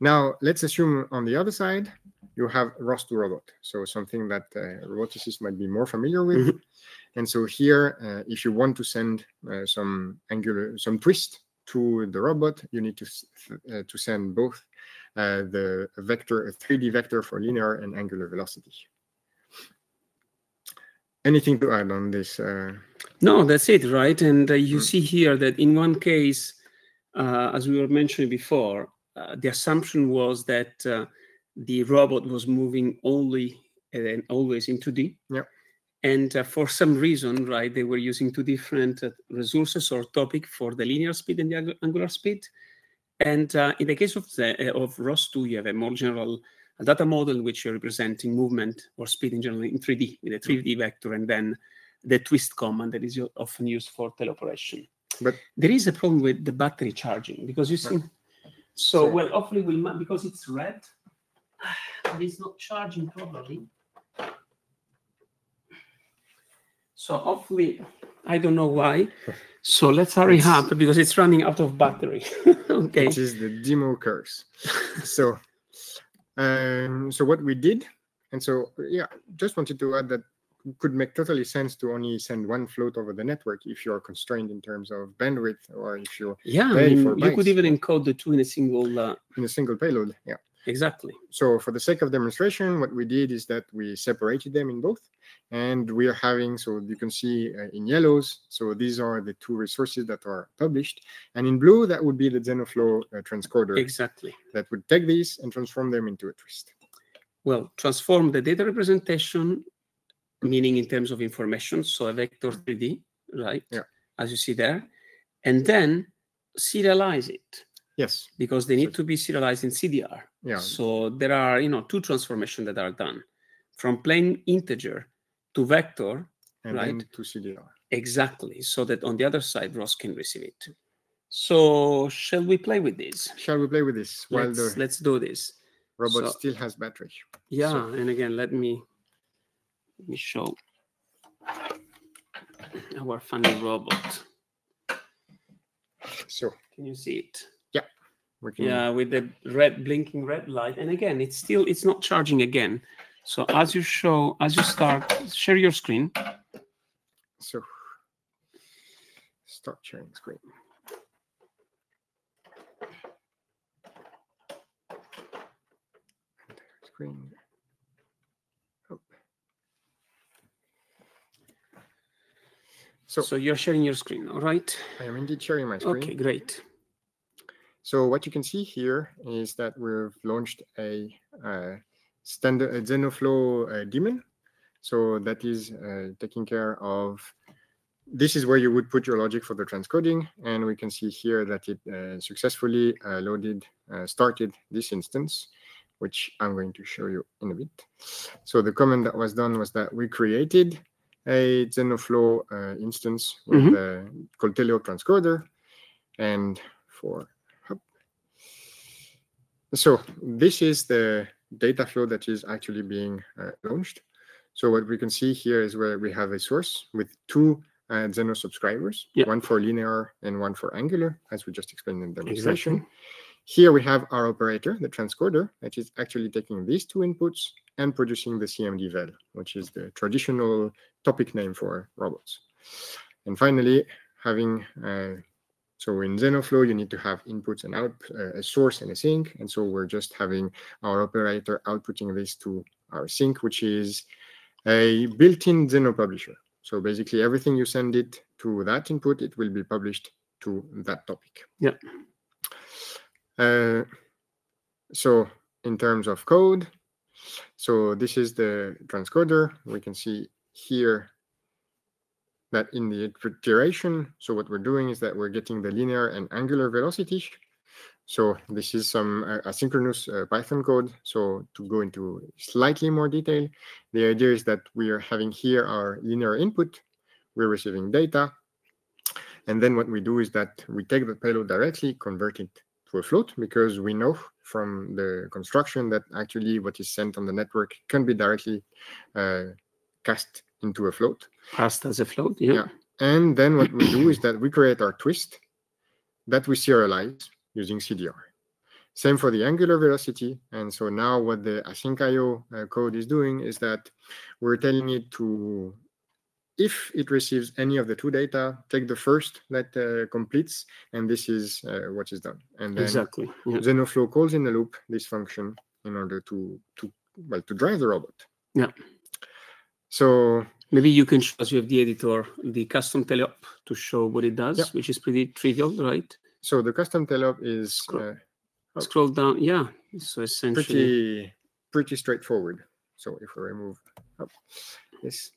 Now, let's assume on the other side, you have R O S two robot. So something that uh, roboticists might be more familiar with. And so here, uh, if you want to send uh, some angular, some twist to the robot, you need to, uh, to send both uh, the vector, a three D vector for linear and angular velocity. Anything to add on this? Uh... No, that's it, right? And uh, you mm. see here that in one case, uh, as we were mentioning before, uh, the assumption was that uh, the robot was moving only and always in two D. Yeah. And uh, for some reason, right, they were using two different uh, resources or topic for the linear speed and the angular speed. And uh, in the case of, the, uh, of R O S two, you have a more general a data model in which you're representing movement or speed in general in three D with a three D vector, and then the twist command that is often used for teleoperation. But there is a problem with the battery charging because you see, right. so, so well, hopefully we'll, because it's red, but it's not charging properly. So hopefully, I don't know why. So let's hurry it's, up because it's running out of battery. Okay. It is the demo curse. So. Um, so what we did, and so, yeah, just wanted to add that could make totally sense to only send one float over the network if you're constrained in terms of bandwidth or if you're yeah, I mean, you bytes. Could even encode the two in a single... Uh... In a single payload, yeah. Exactly. So for the sake of demonstration, what we did is that we separated them in both, and we are having, so you can see uh, in yellows, so these are the two resources that are published, and in blue, that would be the Zenoh-Flow uh, transcoder. Exactly. That would take these and transform them into a twist. Well, transform the data representation, meaning in terms of information, so a vector three D, right? Yeah. As you see there, and then serialize it. Yes. Because they need so, to be serialized in C D R. Yeah. So there are, you know, two transformations that are done from plain integer to vector, and right? Then to C D R. Exactly. So that on the other side, R O S can receive it. So shall we play with this? Shall we play with this? Let's, well, the let's do this. Robot so, still has battery. Yeah. So. And again, let me, let me show our funny robot. So can you see it? Yeah, with the red blinking red light, and again, it's still it's not charging again. So as you show, as you start, share your screen. So start sharing screen. Screen. Oh. So so you're sharing your screen, all right? I am indeed sharing my screen. Okay, great. So what you can see here is that we've launched a uh, standard a Zenoh-Flow uh, daemon. So that is uh, taking care of, this is where you would put your logic for the transcoding. And we can see here that it uh, successfully uh, loaded, uh, started this instance, which I'm going to show you in a bit. So the comment that was done was that we created a Zenoh-Flow uh, instance with mm-hmm. the Coltelio transcoder and for So this is the data flow that is actually being uh, launched. So what we can see here is where we have a source with two uh, Zenoh subscribers, yeah. one for linear and one for angular, as we just explained in the demonstration. Exactly. Here we have our operator, the transcoder, that is actually taking these two inputs and producing the C M D val, which is the traditional topic name for robots. And finally, having uh, So in Zenoh-Flow, you need to have inputs and out, uh, a source and a sink. And so we're just having our operator outputting this to our sink, which is a built-in Zenoh publisher. So basically everything you send it to that input, it will be published to that topic. Yeah. Uh, so in terms of code, so this is the transcoder. We can see here that in the duration, so what we're doing is that we're getting the linear and angular velocity. So this is some uh, asynchronous uh, Python code. So to go into slightly more detail, the idea is that we are having here our linear input, we're receiving data, and then what we do is that we take the payload directly, convert it to a float, because we know from the construction that actually what is sent on the network can be directly uh, cast into a float. Passed as a float, yeah. yeah. And then what we do is that we create our twist that we serialize using C D R. Same for the angular velocity. And so now what the async I O uh, code is doing is that we're telling it to, if it receives any of the two data, take the first that uh, completes, and this is uh, what is done. And then exactly. yeah. Zenoh-Flow calls in the loop this function in order to to well to drive the robot. Yeah. So maybe you can show us with the editor the custom telop to show what it does, yeah. which is pretty trivial, right? So the custom telop is scroll, uh, scroll down. Yeah. So essentially pretty pretty straightforward. So if we remove up this.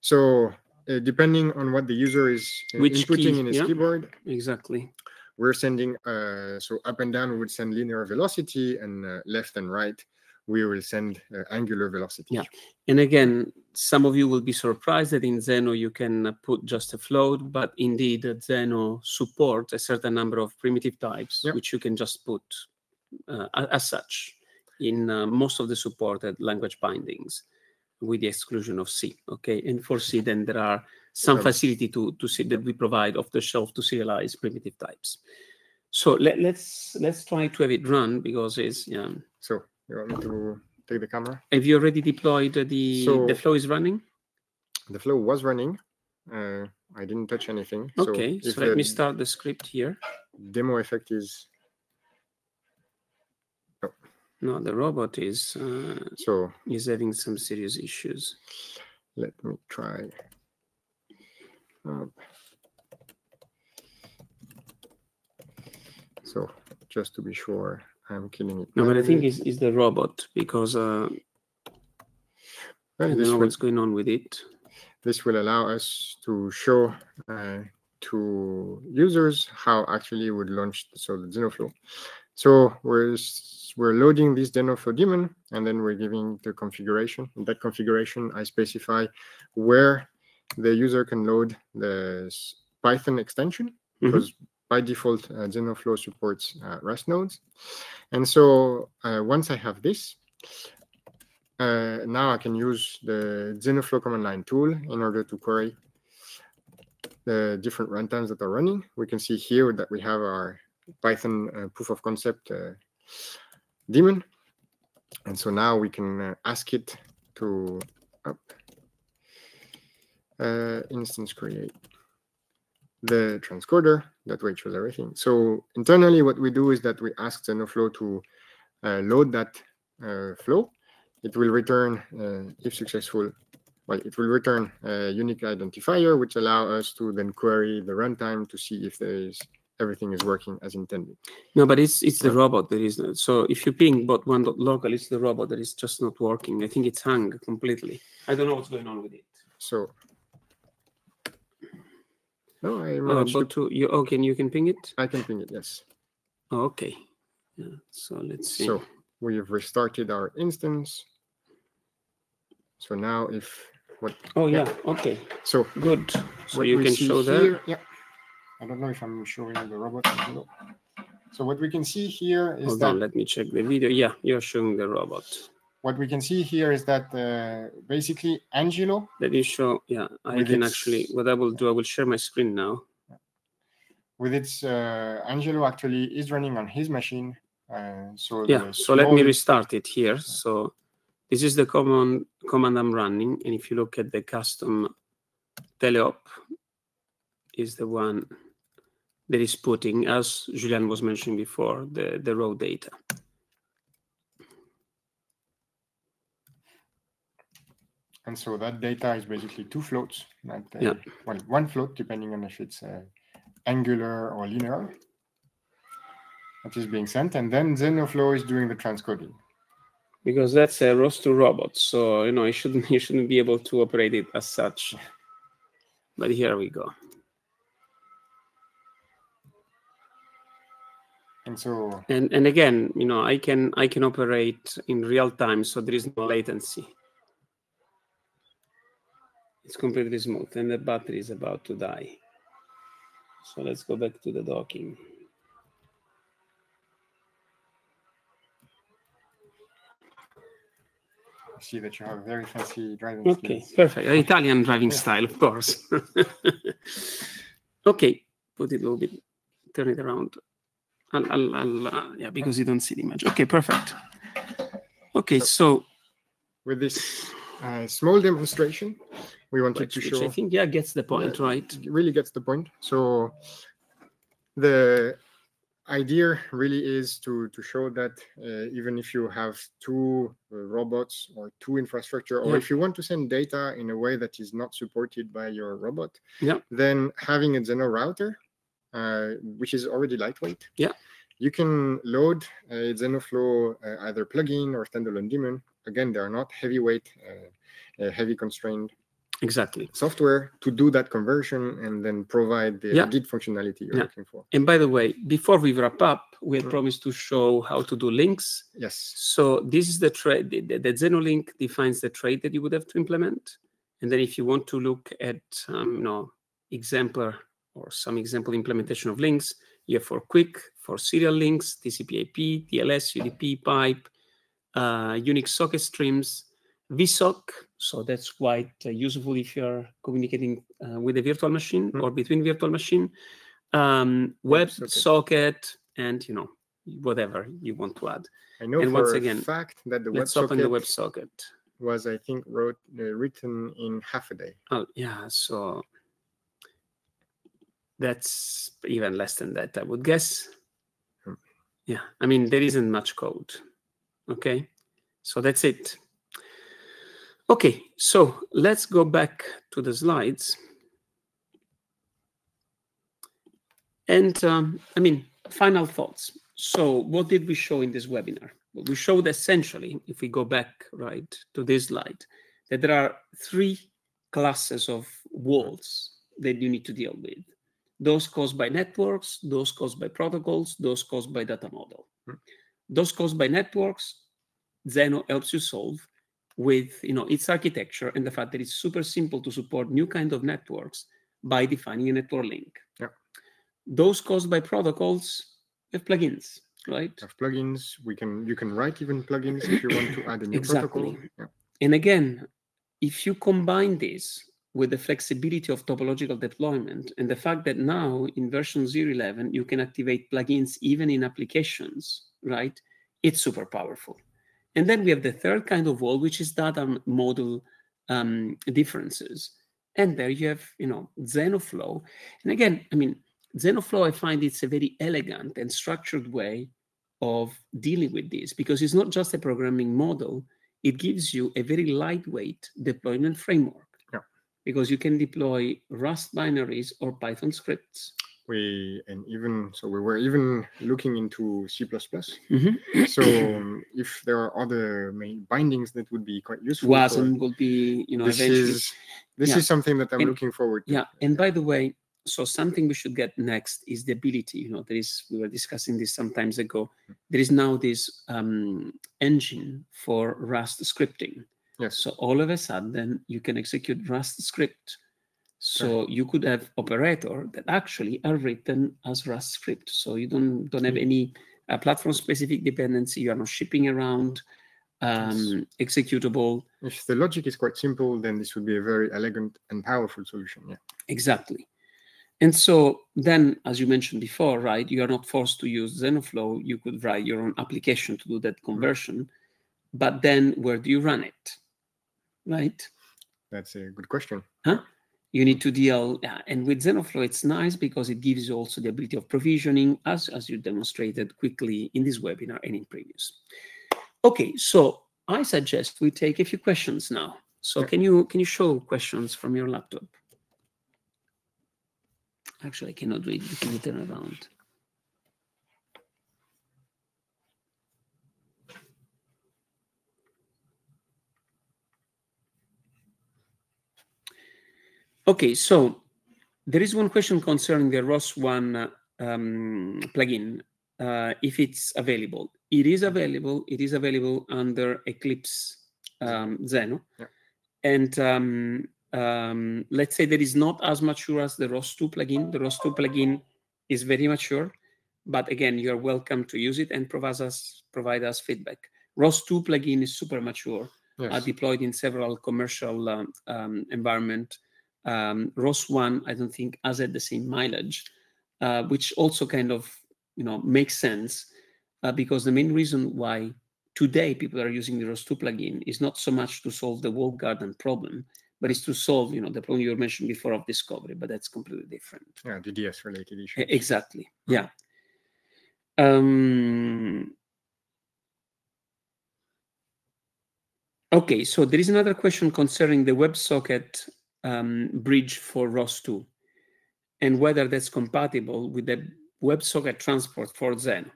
So uh, depending on what the user is uh, Which inputting key? in his yeah. keyboard, exactly, we're sending, uh, so up and down we would send linear velocity, and uh, left and right we will send uh, angular velocity. Yeah. And again, some of you will be surprised that in Zenoh you can put just a float, but indeed Zenoh supports a certain number of primitive types, yeah. which you can just put uh, as such in uh, most of the supported language bindings, with the exclusion of C, okay? And for C, then there are some um, facility to, to see that we provide off the shelf to serialize primitive types. So let, let's let's try to have it run, because it's... yeah. So you want me to take the camera? Have you already deployed the, so, the flow is running? The flow was running. Uh, I didn't touch anything. Okay, so, so let me start the script here. Demo effect is... No, the robot is uh, so is having some serious issues. Let me try. Um, so just to be sure, I'm killing it. No, but I think it's, it's the robot, because uh, well, I don't know will, what's going on with it. This will allow us to show uh, to users how actually would launch the, so the Zenoh-Flow. So we're we're loading this Zenoh-Flow daemon, and then we're giving the configuration. In that configuration, I specify where the user can load the Python extension, mm-hmm. because by default, uh, Zenoh-Flow supports uh, R E S T nodes. And so uh, once I have this, uh, now I can use the Zenoh-Flow command line tool in order to query the different runtimes that are running. We can see here that we have our Python uh, proof of concept uh, daemon, and so now we can uh, ask it to uh, uh, instance create the transcoder. That way it shows everything. So internally what we do is that we ask Zenoh-Flow to uh, load that uh, flow. It will return, uh, if successful, well, it will return a unique identifier, which allow us to then query the runtime to see if there is everything is working as intended. No, but it's it's the robot that is. So if you ping bot one dot local, it's the robot that is just not working. I think it's hung completely. I don't know what's going on with it. So no, I managed uh, bot to... you. Oh, can you can ping it? I can ping it. Yes. Oh, okay. Yeah, so let's see. So we have restarted our instance. So now if what? Oh yeah. yeah. Okay. So good. So you can show that. Yeah. I don't know if I'm showing the robot. No. So what we can see here is Hold that... on, let me check the video. Yeah, you're showing the robot. What we can see here is that uh, basically Angelo... Let me show... Yeah, I can its, actually... What I will do, I will share my screen now. With its... Uh, Angelo actually is running on his machine. Uh, so yeah, so let me restart it here. So this is the command, command I'm running. And if you look at the custom teleop, is the one... that is putting, as Julien was mentioning before, the, the raw data. And so that data is basically two floats, that, uh, yeah. well, one float, depending on if it's uh, angular or linear, that is being sent. And then Zenoh-Flow is doing the transcoding. because that's a ROS two robot. So you know you shouldn't you shouldn't be able to operate it as such. But here we go. And so and and again, you know, I can I can operate in real time, so there is no latency. It's completely smooth, and the battery is about to die. So let's go back to the docking. I see that you have a very fancy driving style. Okay, skills. Perfect. An Italian driving style, of course. Okay, put it a little bit, turn it around. I'll, I'll, I'll, uh, yeah, because you don't see the image. Okay, perfect. Okay, so, so with this uh, small demonstration, we wanted which, to show. Which I think yeah gets the point, yeah, right? Really gets the point. So the idea really is to to show that uh, even if you have two uh, robots or two infrastructure, or yeah. if you want to send data in a way that is not supported by your robot, yeah. then having a Zenoh router, uh, which is already lightweight, yeah, you can load a Zenoh-Flow uh, either plugin or standalone daemon. Again, they are not heavyweight, uh, uh, heavy constrained. Exactly. Software to do that conversion and then provide the yeah. Git functionality you're yeah. looking for. And by the way, before we wrap up, we had mm. promised to show how to do links. Yes. So this is the trade. The, the Zenoh link defines the trade that you would have to implement. And then if you want to look at um, you know, exemplar or some example implementation of links, you have for quick, for serial links, T C P I P, D L S, U D P, pipe, uh, Unix socket streams, V SOC. So that's quite uh, useful if you're communicating uh, with a virtual machine mm. or between virtual machine, um, web socket. socket, and you know whatever you want to add. I know and for once again, a fact that the let's open the web socket was, I think, wrote uh, written in half a day. Oh yeah, so that's even less than that, I would guess. Mm. Yeah, I mean there isn't much code. Okay, so that's it. Okay, so let's go back to the slides. And um, I mean, final thoughts. So what did we show in this webinar? Well, we showed essentially, if we go back right to this slide, that there are three classes of walls that you need to deal with. Those caused by networks, those caused by protocols, those caused by data model. Those caused by networks, Zenoh helps you solve with you know its architecture and the fact that it's super simple to support new kind of networks by defining a network link. Yeah. Those caused by protocols have plugins, right? Have plugins. We can you can write even plugins if you want to add a new exactly. protocol. Yeah. And again, if you combine this with the flexibility of topological deployment and the fact that now in version zero point eleven you can activate plugins even in applications, right? It's super powerful. And then we have the third kind of wall, which is data model um, differences. And there you have, you know, Zenoh-Flow. And again, I mean, Zenoh-Flow, I find it's a very elegant and structured way of dealing with this because it's not just a programming model. It gives you a very lightweight deployment framework yeah. because you can deploy Rust binaries or Python scripts. We and even so we were even looking into C plus plus. Mm-hmm. So um, if there are other main bindings that would be quite useful. Wasm will be, you know, this eventually. is this yeah. is something that I'm and, looking forward to. Yeah, and by the way, so something we should get next is the ability. You know, there is we were discussing this some times ago. There is now this um, engine for Rust scripting. Yes. So all of a sudden you can execute Rust script. So you could have operator that actually are written as Rust script. So you don't don't have any uh, platform-specific dependency. You are not shipping around um, yes. executable. If the logic is quite simple, then this would be a very elegant and powerful solution. Yeah, exactly. And so then, as you mentioned before, right, you are not forced to use Zenoh-Flow. You could write your own application to do that conversion. But then, where do you run it? Right. That's a good question. Huh? You need to deal, yeah, and with Zenoh-Flow, it's nice because it gives you also the ability of provisioning, as, as you demonstrated quickly in this webinar and in previous. Okay, so I suggest we take a few questions now. So can you can you show questions from your laptop? Actually, I cannot do it. You can turn around. Okay, so there is one question concerning the R O S one um, plugin, uh, if it's available. It is available. It is available under Eclipse um, Zenoh. Yeah. And um, um, let's say that is not as mature as the R O S two plugin. The R O S two plugin is very mature, but again, you're welcome to use it and provide us, provide us feedback. R O S two plugin is super mature, yes. uh, deployed in several commercial um, um, environment. Um, R O S one, I don't think, has had the same mileage, uh, which also kind of, you know, makes sense uh, because the main reason why today people are using the R O S two plugin is not so much to solve the walled garden problem, but it's to solve, you know, the problem you mentioned before of discovery, but that's completely different. Yeah, D D S related issues. Exactly. Yeah. Um, okay, so there is another question concerning the WebSocket um, bridge for R O S two and whether that's compatible with the WebSocket transport for Zenoh.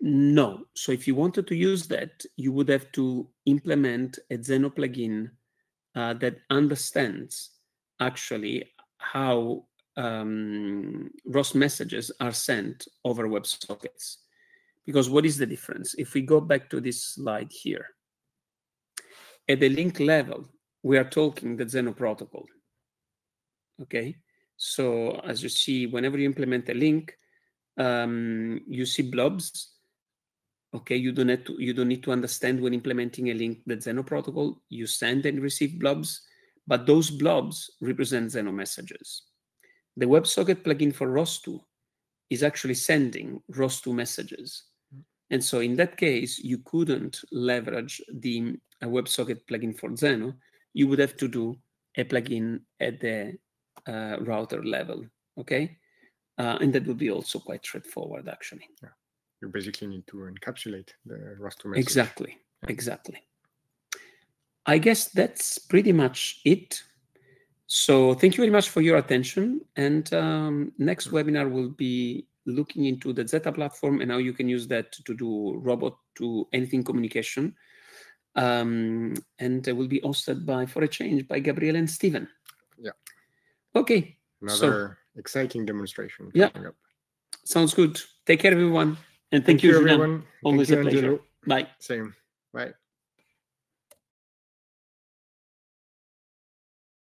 No. So if you wanted to use that, you would have to implement a Zenoh plugin uh, that understands actually how um, R O S messages are sent over WebSockets. Because what is the difference? If we go back to this slide here, at the link level, we are talking the Zenoh protocol. Okay. So as you see, whenever you implement a link, um, you see blobs. Okay, you don't need to, you don't need to understand when implementing a link the Zenoh protocol. You send and receive blobs, but those blobs represent Zenoh messages. The WebSocket plugin for R O S two is actually sending R O S two messages. And so in that case, you couldn't leverage the uh, WebSocket plugin for Zenoh. You would have to do a plugin at the Uh, router level, okay, uh, and that would be also quite straightforward, actually. Yeah. You basically need to encapsulate the R O S two message. Exactly, yeah. exactly. I guess that's pretty much it. So thank you very much for your attention. And um, next mm-hmm. webinar will be looking into the Zeta platform and how you can use that to do robot to anything communication. Um, and it will be hosted by For a Change by Gabriel and Steven. Yeah. Okay. Another so, exciting demonstration. Yeah. Up. Sounds good. Take care, everyone. And thank, thank you, you, everyone. Always thank you, a pleasure. Angelo. Bye. Same. Bye.